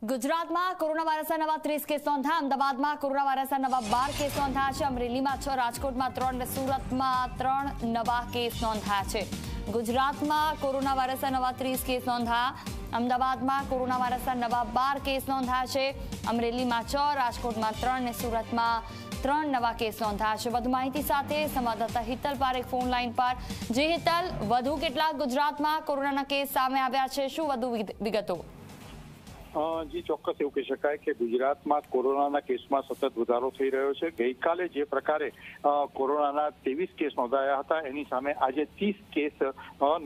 गुजरात में कोरोनावायरस नवा 30 केस नोंधाया। अमदावाद में कोरोनावायरस नवा 12 केस नोंधाया। अमरेली में 6, राजकोट में 3 ने सूरत में 3 नवा केस नोंधाया। गुजरात में कोरोनावायरस नवा 30 केस नोंधाया। अमदावाद में कोरोनावायरस नवा 12 केस नोंधाया। अमरेली में 6, राजकोट में 3 ने सूरत में 3 नवा केस नोंधाया। વધુ માહિતી સાથે સંવાદદાતા હિતલ પારેખ ફોન લાઈન પર। જે હિતલ, વધુ કેટલા ગુજરાતમાં કોરોનાના કેસ સામે આવ્યા છે, શું વધુ વિગતો? જી ચોક્કસ એવું કહી શકાય કે ગુજરાતમાં કોરોનાના કેસમાં સતત વધારો થઈ રહ્યો છે। ગઈકાલે જે પ્રકારે કોરોનાના 23 કેસ નોંધાયા હતા, એની સામે આજે 30 કેસ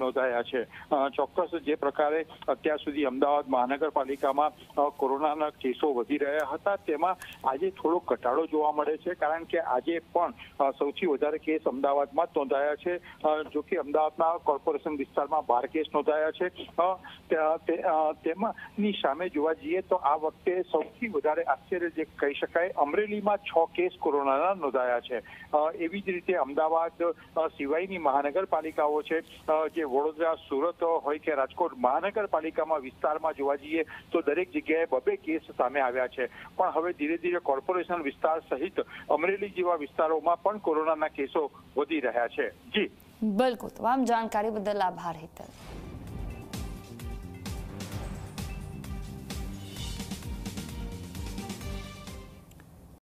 નોંધાયા છે। ચોક્કસ જે પ્રકારે અત્યાર સુધી અમદાવાદ મહાનગરપાલિકામાં કોરોનાના કેસો વધી રહ્યા હતા, તેમાં આજે થોડો ઘટાડો જોવા મળે છે, કારણ કે આજે પણ સૌથી વધારે કેસ અમદાવાદમાં જ નોંધાયા છે। જો કે અમદાવાદના કોર્પોરેશન વિસ્તારમાં 12 કેસ નોંધાયા છે, તેમની સામે જોવા જઈએ તો આ વખતે સૌથી વધારે આશ્ચર્ય જે કહી શકાય, અમરેલીમાં 6 કેસ કોરોનાના નોંધાયા છે। એવી જ રીતે અમદાવાદ સિવાયની મહાનગરપાલિકાઓ છે, જે વડોદરા, સુરત હોય કે રાજકોટ મહાનગરપાલિકામાં વિસ્તારમાં જોવા જઈએ તો દરેક જગ્યાએ 2 કેસ સામે આવ્યા છે। પણ હવે ધીરે ધીરે કોર્પોરેશન વિસ્તાર સહિત અમરેલી જેવા વિસ્તારોમાં પણ કોરોનાના કેસો વધી રહ્યા છે। જી બિલકુલ, તમામ જાણકારી બદલ આભાર હિતલ।